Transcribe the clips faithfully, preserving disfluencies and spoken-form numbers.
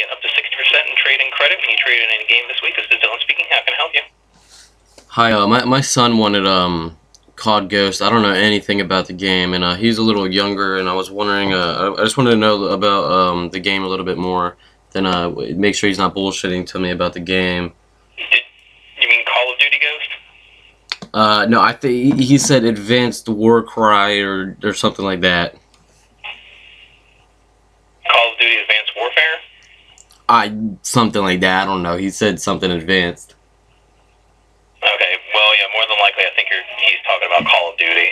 get up to sixty percent in trade and credit when you trade it in a game this week. This is Dylan speaking. How can I help you? Hi, uh, my, my son wanted um, C O D Ghost. I don't know anything about the game, and uh, he's a little younger, and I was wondering, uh, I just wanted to know about um, the game a little bit more, then uh, make sure he's not bullshitting to me about the game. Did, you mean Call of Duty Ghost? Uh, no, I think he said Advanced Warcry or, or something like that. Call of Duty Advanced Warfare? I, something like that, I don't know. He said something advanced. Okay, well, yeah, more than likely I think you're, he's talking about Call of Duty.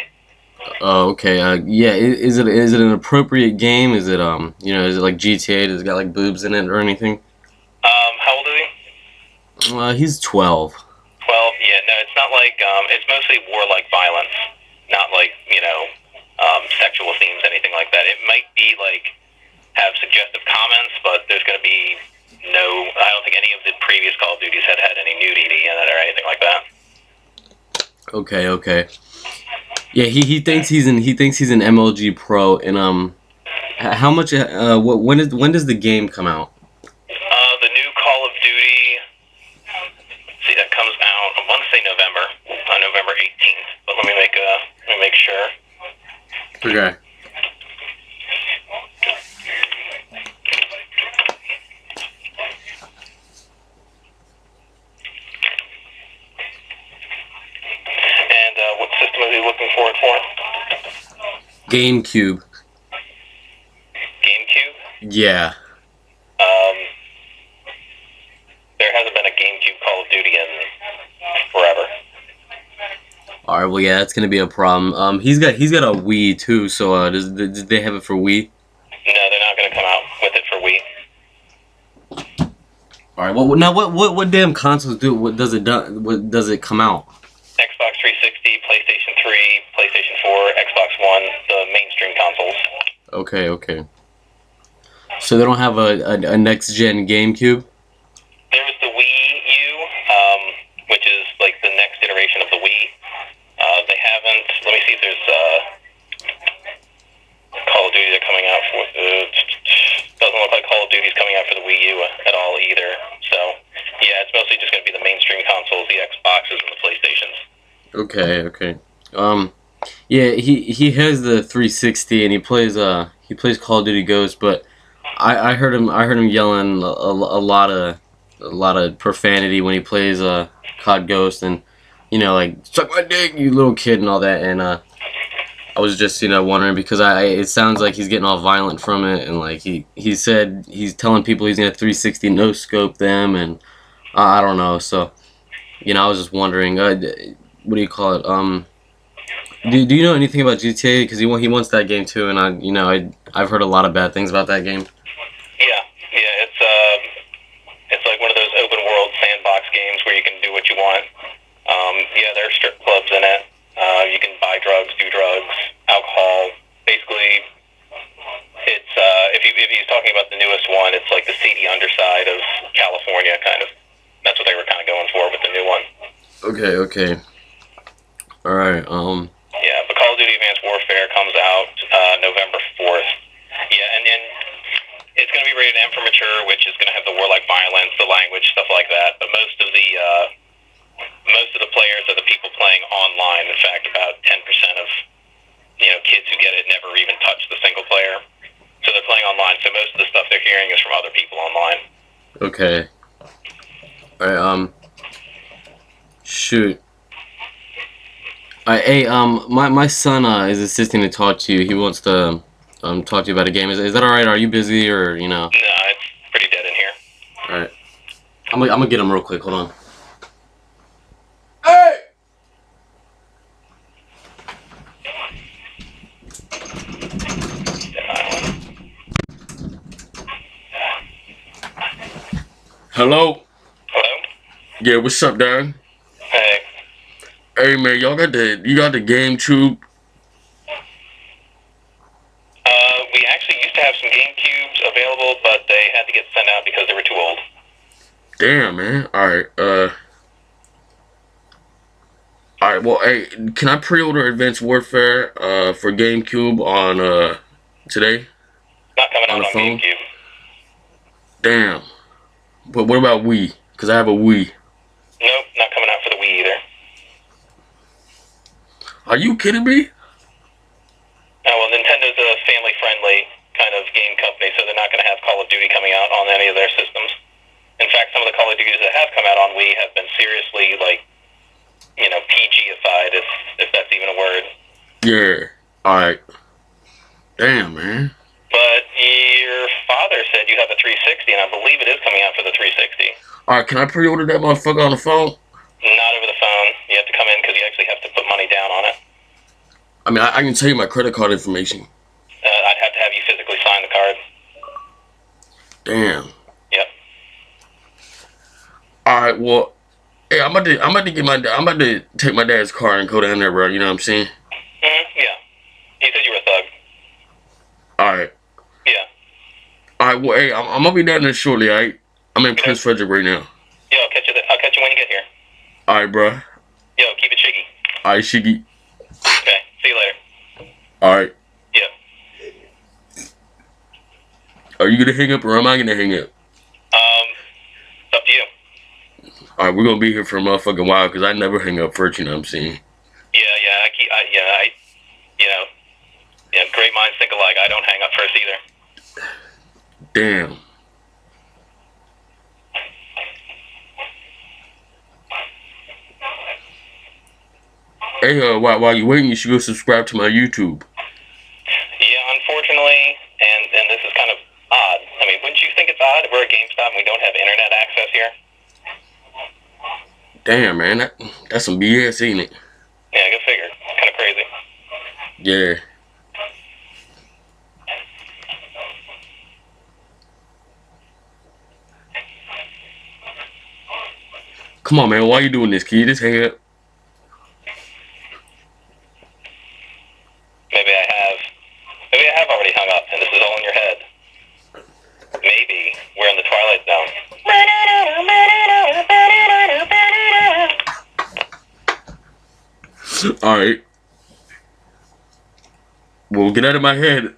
Oh, okay, uh, yeah, is, is it is it an appropriate game? Is it, um, you know, is it like G T A? Does it got, like, boobs in it or anything? Um, how old is he? Uh, he's twelve. twelve, yeah, no, it's not like, um, it's mostly warlike violence. Not like, you know, um, sexual themes, anything like that. It might be, like, have suggestive comments, but there's going to be no, I don't think any of the previous Call of Duties had had any nudity in it or anything like that. Okay, okay. Yeah, he, he thinks he's in, he thinks he's an M L G pro, and um, how much, uh, what, when is, when does the game come out? Uh, the new Call of Duty, let's see, that comes out, I want to say November, on November eighteenth, but let me make, uh, let me make sure. Okay. GameCube. GameCube? Yeah. Um, there hasn't been a GameCube Call of Duty in forever. All right, well, yeah, that's gonna be a problem. Um, he's got he's got a Wii too, so uh, does does they have it for Wii? No, they're not gonna come out with it for Wii. All right, well, now what what what damn consoles do what does it do, what does it come out? Xbox three sixty, PlayStation three, PlayStation four, Xbox one, the mainstream consoles. Okay, okay. So they don't have a, a, a next-gen GameCube? There's the Wii U, um, which is like the next iteration of the Wii. Uh, they haven't, let me see if there's uh, Call of Duty they're coming out for. Uh, doesn't look like Call of Duty's coming out for the Wii U at all either. So, yeah, it's mostly just going to be the mainstream consoles, the Xboxes and the PlayStations. Okay, okay. Um, yeah, he he has the three sixty and he plays uh he plays Call of Duty Ghost, but I I heard him I heard him yelling a, a, a lot of a lot of profanity when he plays uh C O D Ghost, and you know, like, suck my dick, you little kid, and all that, and uh I was just, you know, wondering because I it sounds like he's getting all violent from it, and like he he said he's telling people he's gonna three sixty no scope them, and uh, I don't know, so you know I was just wondering. Uh, What do you call it? Um, do do you know anything about G T A? Because he want, he wants that game too, and I you know I I've heard a lot of bad things about that game. Yeah, yeah, it's um, it's like one of those open world sandbox games where you can do what you want. Um, yeah, there are strip clubs in it. Uh, you can buy drugs, do drugs, alcohol. Basically, it's uh, if you if he's talking about the newest one, it's like the seedy underside of California, kind of. That's what they were kind of going for with the new one. Okay. Okay. All right. Um. Yeah, but Call of Duty: Advanced Warfare comes out uh, November fourth. Yeah, and then it's going to be rated M for mature, which is going to have the warlike violence, the language, stuff like that. But most of the uh, most of the players are the people playing online. In fact, about ten percent of you know kids who get it never even touch the single player, so they're playing online. So most of the stuff they're hearing is from other people online. Okay. All right. Um. Shoot. Uh, hey, um, my, my son uh, is assisting to talk to you. He wants to um, talk to you about a game. Is, is that all right? Are you busy or, you know? No, it's pretty dead in here. All right. I'm going I'm to get him real quick. Hold on. Hey! Hello? Hello? Yeah, what's up, Darren? Hey. Hey man, y'all got the you got the GameCube? Uh, we actually used to have some GameCubes available, but they had to get sent out because they were too old. Damn man, all right. Uh, all right. Well, hey, can I pre-order Advanced Warfare uh for GameCube on uh today? Not coming out on, on GameCube. Damn. But what about Wii? Because I have a Wii. Nope, not coming out for the Wii either. Are you kidding me? Oh, well, Nintendo's a family-friendly kind of game company, so they're not going to have Call of Duty coming out on any of their systems. In fact, some of the Call of Duties that have come out on Wii have been seriously, like, you know, P G-ified, if, if that's even a word. Yeah, alright. Damn, man. But your father said you have a three sixty, and I believe it is coming out for the three sixty. Alright, can I pre-order that motherfucker on the phone? Not over the phone. You have to come in because you actually have to put money down on it. I mean, I, I can tell you my credit card information. Uh, I'd have to have you physically sign the card. Damn. Yep. Alright, well, hey, I'm about to, I'm about to get my, I'm about to take my dad's car and go down there, bro. You know what I'm saying? Mm-hmm, yeah. He said you were a thug. Alright. Yeah. Alright, well, hey, I'm, I'm gonna be down there shortly, alright? I'm in okay. Prince Frederick right now. Yo, I'll catch you. I'll catch you when you get here. Alright, bro. Yo, keep it shiggy. Alright, shiggy. Okay, see you later. Alright. Yeah. Are you gonna hang up or am I gonna hang up? Um, it's up to you. Alright, we're gonna be here for a motherfucking while because I never hang up first, you know what I'm saying? Yeah, yeah, I keep, I, yeah, I, you know, yeah, great minds think alike. I don't hang up first either. Damn. Hey, uh, while, while you're waiting, you should go subscribe to my YouTube. Yeah, unfortunately, and, and this is kind of odd. I mean, wouldn't you think it's odd? We're at GameStop and we don't have internet access here. Damn, man. That, that's some B S, ain't it? Yeah, go figure. It's kind of crazy. Yeah. Come on, man. Why are you doing this, kid? Just hang up. Maybe I have, maybe I have already hung up, and this is all in your head. Maybe we're in the Twilight Zone. All right. Well, get out of my head.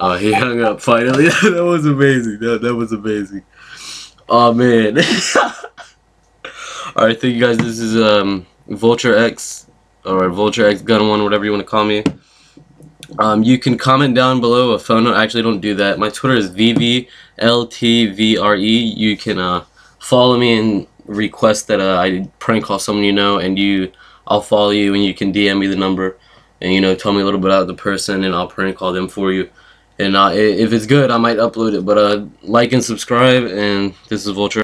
Oh, he hung up finally. That was amazing. That, that was amazing. Oh, man. Alright, thank you guys. This is um, Vulture X, or Vulture X Gun One, whatever you want to call me. Um, you can comment down below a phone. I actually don't do that. My Twitter is V V L T V R E. You can uh, follow me and request that uh, I prank call someone you know, and you, I'll follow you, and you can D M me the number, and you know, tell me a little bit about the person, and I'll prank call them for you. And uh, if it's good, I might upload it. But uh, like and subscribe, and this is Vulture.